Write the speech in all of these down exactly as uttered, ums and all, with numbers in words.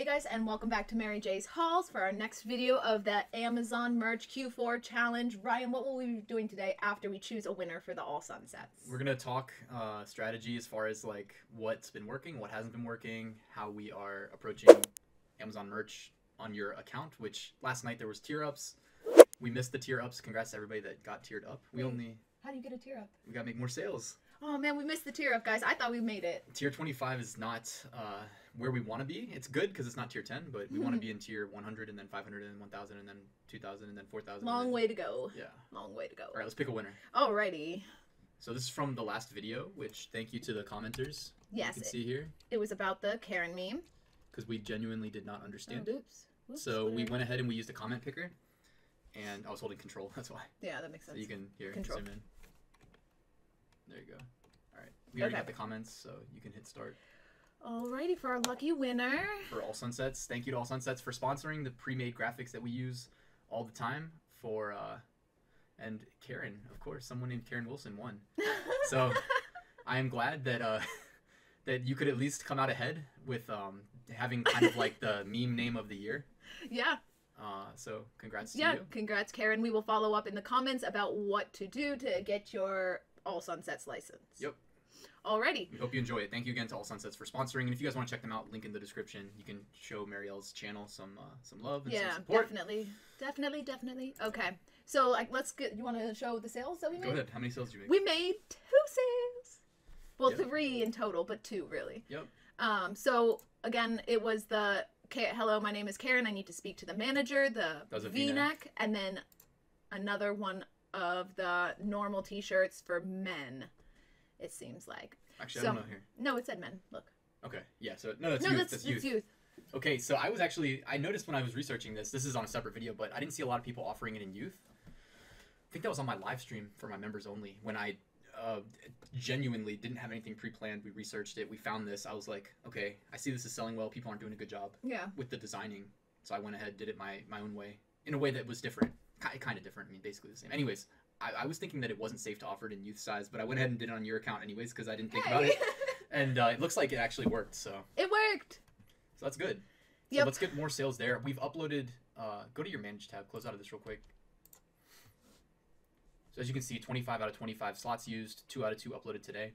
Hey guys, and welcome back to Mary J's Hauls for our next video of the Amazon Merch Q four Challenge. Ryan, what will we be doing today after we choose a winner for the All Sunsets? We're going to talk uh, strategy as far as like what's been working, what hasn't been working, how we are approaching Amazon Merch on your account, which last night there was tier ups. We missed the tier ups. Congrats to everybody that got tiered up. We only... How do you get a tier up? We got to make more sales. Oh man, we missed the tier up, guys. I thought we made it. Tier twenty-five is not uh, where we want to be. It's good because it's not tier ten, but we want to be in tier one hundred and then five hundred and then one thousand and then two thousand and then four thousand. Long then... way to go. Yeah. Long way to go. All right, let's pick a winner. Alrighty. So this is from the last video, which thank you to the commenters. Yes. You can it, see here. It was about the Karen meme. Because we genuinely did not understand oh, it. Oops. Oops, so whatever. We went ahead and we used a comment picker. And I was holding control, that's why. Yeah, that makes sense. So you can hear control. Zoom in. There you go. All right. We already okay. got the comments, so you can hit start. Alrighty, for our lucky winner. For All Sunsets. Thank you to All Sunsets for sponsoring the pre-made graphics that we use all the time for, uh, and Karen, of course, someone named Karen Wilson won. So I am glad that, uh, that you could at least come out ahead with, um, having kind of like the meme name of the year. Yeah. Uh, so congrats to yeah, you. Yeah, congrats, Karen. We will follow up in the comments about what to do to get your All Sunsets license. Yep. Alrighty. We hope you enjoy it. Thank you again to All Sunsets for sponsoring. And if you guys want to check them out, link in the description. You can show Marielle's channel some uh, some love and yeah, some support. Yeah, definitely, definitely, definitely. Okay, so like let's get. You want to show the sales that we made? Go ahead. How many sales did you make? We made two sales. Well, yep. Three in total, but two really. Yep. Um. So again, it was the hello. My name is Karen. I need to speak to the manager. The V-neck, and then another one of the normal t-shirts for men, it seems like. Actually, so, I don't know here. No, it said men. Look. Okay. Yeah. So no, that's no, youth. That's, that's youth. It's youth. Okay. So I was actually, I noticed when I was researching this, this is on a separate video, but I didn't see a lot of people offering it in youth. I think that was on my live stream for my members only. When I uh, genuinely didn't have anything pre-planned, we researched it. We found this. I was like, okay, I see this is selling well. People aren't doing a good job. Yeah. With the designing, so I went ahead, did it my my own way, in a way that was different. Kind of different. I mean, basically the same. Anyways, I, I was thinking that it wasn't safe to offer it in youth size, but I went ahead and did it on your account anyways because I didn't think hey. about it. And uh, it looks like it actually worked. So it worked. So that's good. Yep. So let's get more sales there. We've uploaded. Uh, go to your manage tab. Close out of this real quick. So as you can see, twenty-five out of twenty-five slots used, two out of two uploaded today.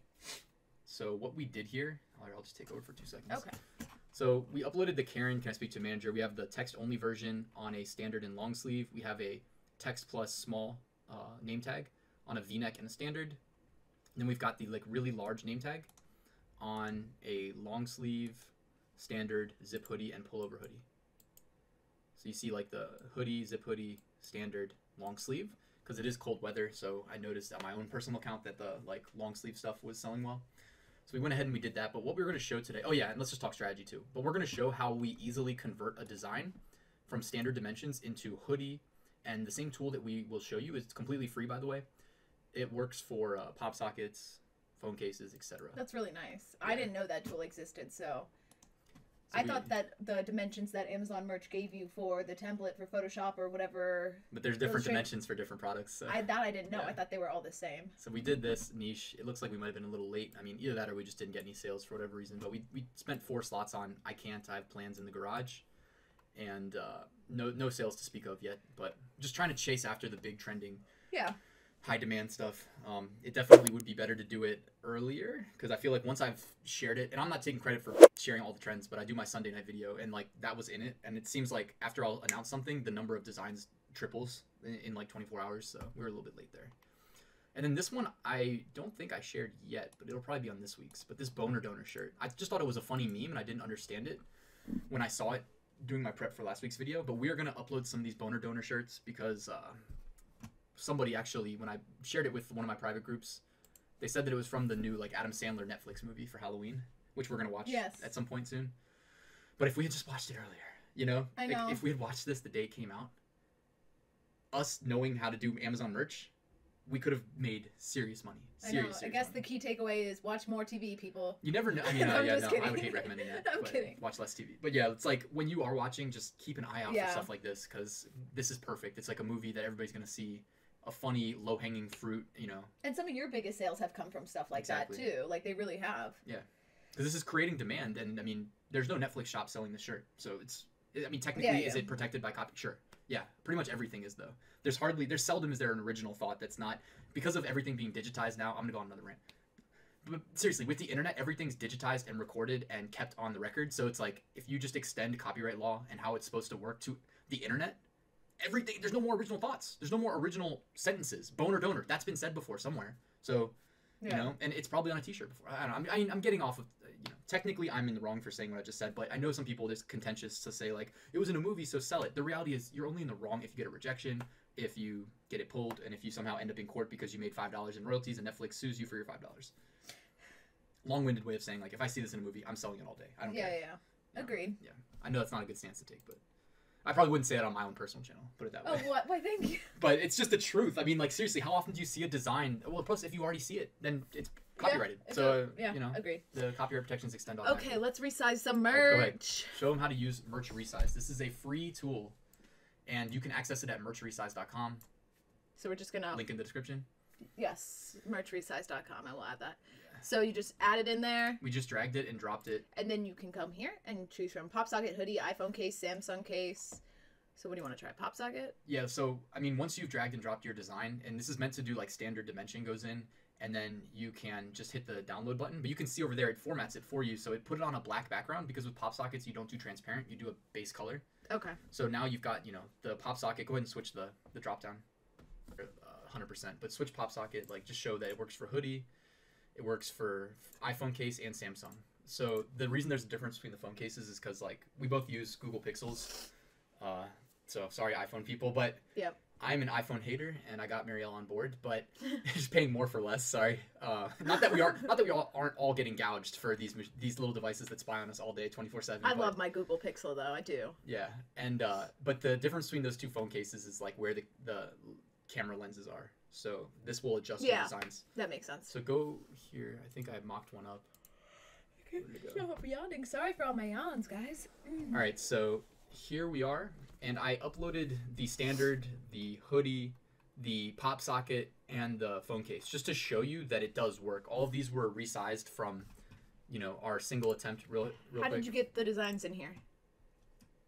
So what we did here, I'll just take over for two seconds. Okay. So we uploaded the Karen. Can I speak to a manager? We have the text only version on a standard and long sleeve. We have a text plus small uh, name tag on a V-neck and a standard. And then we've got the like really large name tag on a long sleeve, standard, zip hoodie, and pullover hoodie. So you see like the hoodie, zip hoodie, standard, long sleeve, because it is cold weather. So I noticed on my own personal account that the like long sleeve stuff was selling well. So we went ahead and we did that. But what we were going to show today, oh yeah, and let's just talk strategy too. But we're going to show how we easily convert a design from standard dimensions into hoodie. And the same tool that we will show you is completely free, by the way. It works for uh, pop sockets, phone cases, et cetera. That's really nice. Yeah. I didn't know that tool existed, so, so I we, thought that the dimensions that Amazon Merch gave you for the template for Photoshop or whatever. But there's different dimensions for different products. So. I that I didn't know. Yeah. I thought they were all the same. So we did this niche. It looks like we might have been a little late. I mean, either that or we just didn't get any sales for whatever reason. But we we spent four slots on I can't. I have plans in the garage. And uh, no no sales to speak of yet, but just trying to chase after the big trending, yeah, high demand stuff. Um, it definitely would be better to do it earlier because I feel like once I've shared it, and I'm not taking credit for sharing all the trends, but I do my Sunday night video and like that was in it. And it seems like after I'll announce something, the number of designs triples in, in like twenty-four hours. So we were a little bit late there. And then this one, I don't think I shared yet, but it'll probably be on this week's, but this Boner Donor shirt, I just thought it was a funny meme and I didn't understand it when I saw it doing my prep for last week's video, but we are going to upload some of these Boner Donor shirts because uh, somebody actually, when I shared it with one of my private groups, they said that it was from the new like Adam Sandler Netflix movie for Halloween, which we're going to watch yes. at some point soon. But if we had just watched it earlier, you know, I know. Like, if we had watched this the day it came out, us knowing how to do Amazon Merch, we could have made serious money. Serious, I know. Serious I guess money. The key takeaway is watch more T V, people. You never know. I mean, uh, yeah, no, kidding. I would hate recommending that. I'm kidding. Watch less T V. But yeah, it's like when you are watching, just keep an eye out yeah. for stuff like this because this is perfect. It's like a movie that everybody's going to see, a funny, low-hanging fruit, you know. And some of your biggest sales have come from stuff like exactly. that too. Like they really have. Yeah. Because this is creating demand. And I mean, there's no Netflix shop selling this shirt. So it's, I mean, technically, yeah, yeah. is it protected by copy? Sure. Yeah, pretty much everything is, though. There's hardly, there's seldom is there an original thought that's not, because of everything being digitized now. I'm going to go on another rant. But seriously, with the internet, everything's digitized and recorded and kept on the record. So it's like, if you just extend copyright law and how it's supposed to work to the internet, everything, there's no more original thoughts. There's no more original sentences. Boner donor, that's been said before somewhere. So, yeah. you know, and it's probably on a t-shirt before. I don't know. I mean, I'm getting off of, you know, technically I'm in the wrong for saying what I just said, but I know some people are contentious to say, like, it was in a movie, so sell it. The reality is you're only in the wrong if you get a rejection, if you get it pulled, and if you somehow end up in court because you made five dollars in royalties and Netflix sues you for your five dollars. Long-winded way of saying, like, if I see this in a movie, I'm selling it all day. I don't yeah, care. Yeah, yeah. Agreed. Yeah. I know that's not a good stance to take, but I probably wouldn't say it on my own personal channel, put it that way. Oh, what? Why, thank you. But it's just the truth. I mean, like, seriously, how often do you see a design? Well, plus, if you already see it, then it's copyrighted. Yeah, so, uh, yeah, you know, agreed. The copyright protections extend all that. Okay, let's resize some merch. Show them how to use Merch Resize. This is a free tool, and you can access it at merch resize dot com. So we're just going to... Link in the description. Yes, merch resize dot com. I will add that. Yeah. So you just add it in there. We just dragged it and dropped it. And then you can come here and choose from pop socket, hoodie, iPhone case, Samsung case. So what do you want to try? Pop socket? Yeah, so, I mean, once you've dragged and dropped your design, and this is meant to do, like, standard dimension goes in, and then you can just hit the download button. But you can see over there, it formats it for you. So it put it on a black background because with pop sockets, you don't do transparent. You do a base color. Okay. So now you've got, you know, the pop socket. Go ahead and switch the, the drop down. one hundred percent, but switch pop socket, like, just show that it works for hoodie, it works for iPhone case and Samsung. So the reason there's a difference between the phone cases is because, like, we both use Google Pixels, uh so sorry iPhone people, but yeah, I'm an iPhone hater and I got Marielle on board, but just paying more for less. Sorry, uh not that we are not that we all aren't all getting gouged for these these little devices that spy on us all day twenty-four seven. I but, love my Google Pixel though, I do. Yeah, and uh but the difference between those two phone cases is, like, where the the camera lenses are. So this will adjust yeah, the designs. That makes sense. So go here. I think I mocked one up. Okay. Stop yawning. Sorry for all my yawns, guys. Mm. All right, so here we are, and I uploaded the standard, the hoodie, the pop socket, and the phone case just to show you that it does work. All of these were resized from, you know, our single attempt. Real, real How quick. Did you get the designs in here?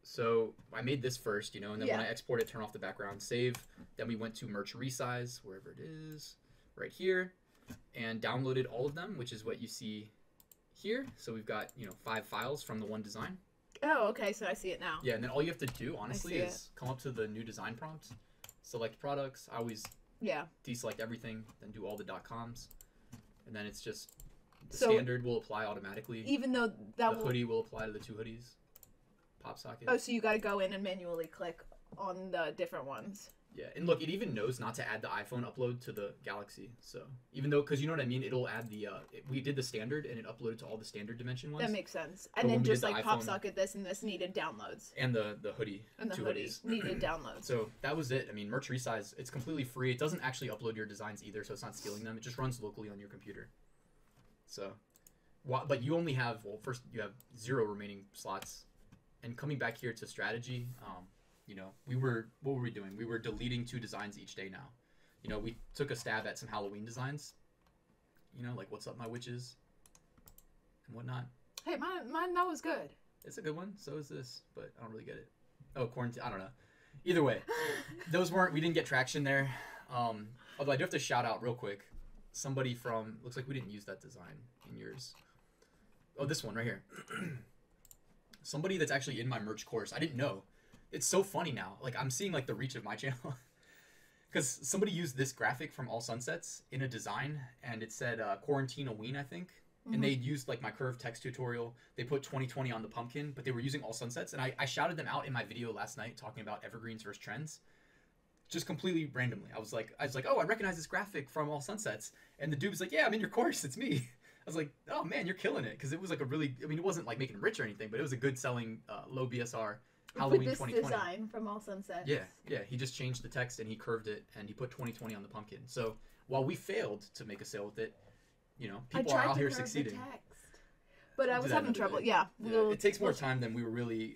So I made this first, you know, and then yeah. when I export it, turn off the background, save. Then we went to Merch Resize, wherever it is, right here, and downloaded all of them, which is what you see here. So we've got, you know, five files from the one design. Oh, okay. So I see it now. Yeah. And then all you have to do, honestly, is it. come up to the new design prompt, select products. I always yeah. deselect everything, then do all the dot coms. And then it's just the so standard will apply automatically. Even though that the will... hoodie will apply to the two hoodies. Pop socket. Oh, so you got to go in and manually click on the different ones. Yeah, and look, it even knows not to add the iPhone upload to the Galaxy. So even though, because you know what I mean, it'll add the, uh, it, we did the standard and it uploaded to all the standard dimension ones. That makes sense. And but then just like the pop socket, this and this needed downloads. And the, the hoodie. And the two hoodie hoodies. needed downloads. So that was it. I mean, Merch Resize, it's completely free. It doesn't actually upload your designs either, so it's not stealing them. It just runs locally on your computer. So, but you only have, well, first you have zero remaining slots. And coming back here to strategy, um, you know, we were, what were we doing? We were deleting two designs each day now. You know, we took a stab at some Halloween designs, you know, like What's Up My Witches and whatnot. Hey, mine, mine that was good. It's a good one. So is this, but I don't really get it. Oh, quarantine. I don't know. Either way, those weren't, we didn't get traction there. Um, although I do have to shout out real quick, somebody from, looks like we didn't use that design in yours. Oh, this one right here. Somebody that's actually in my merch course. I didn't know. It's so funny now. Like, I'm seeing, like, the reach of my channel. Because somebody used this graphic from All Sunsets in a design, and it said uh, Quarantine-a-ween, I think. Mm-hmm. And they used, like, my curved text tutorial. They put twenty twenty on the pumpkin, but they were using All Sunsets. And I, I shouted them out in my video last night talking about evergreens versus trends. Just completely randomly. I was like, I was like, oh, I recognize this graphic from All Sunsets. And the dude was like, yeah, I'm in your course. It's me. I was like, oh, man, you're killing it. Because it was like a really, I mean, it wasn't like making it rich or anything, but it was a good selling uh, low B S R Halloween this twenty twenty. This design from All Sunsets. Yeah, yeah. He just changed the text and he curved it and he put twenty twenty on the pumpkin. So while we failed to make a sale with it, you know, people are out here succeeding. I tried to curve the text, but I was having trouble. Yeah. yeah. It takes more time than we were really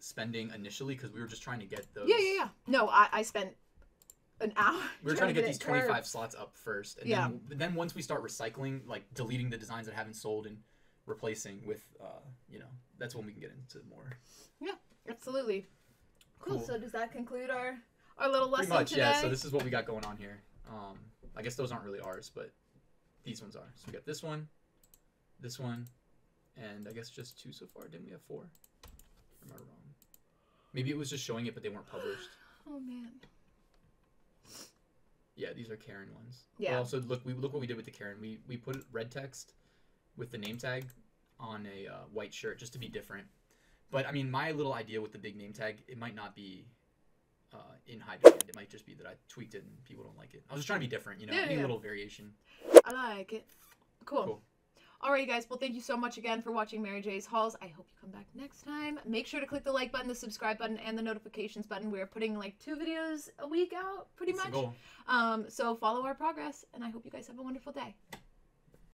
spending initially because we were just trying to get those. Yeah, yeah, yeah. No, I, I spent... an hour. We were trying to get these twenty-five curved. slots up first, and yeah. then, then once we start recycling, like deleting the designs that haven't sold and replacing with, uh, you know, that's when we can get into more. Yeah, absolutely. Cool. cool. So does that conclude our our little lesson Pretty much, today? Yeah. So this is what we got going on here. Um, I guess those aren't really ours, but these ones are. So we got this one, this one, and I guess just two so far. Didn't we have four? Or am I wrong? Maybe it was just showing it, but they weren't published. Oh man. Yeah, these are Karen ones. Yeah. But also, look, we look what we did with the Karen. We we put red text with the name tag on a uh, white shirt just to be different. But I mean, my little idea with the big name tag, it might not be uh, in high demand. It might just be that I tweaked it and people don't like it. I was just trying to be different, you know, yeah, any yeah. little variation. I like it. Cool. Cool. All right, guys. Well, thank you so much again for watching Mary J's Hauls. I hope you come back next time. Make sure to click the like button, the subscribe button, and the notifications button. We're putting like two videos a week out, pretty That's much. The goal. Um, so follow our progress, and I hope you guys have a wonderful day.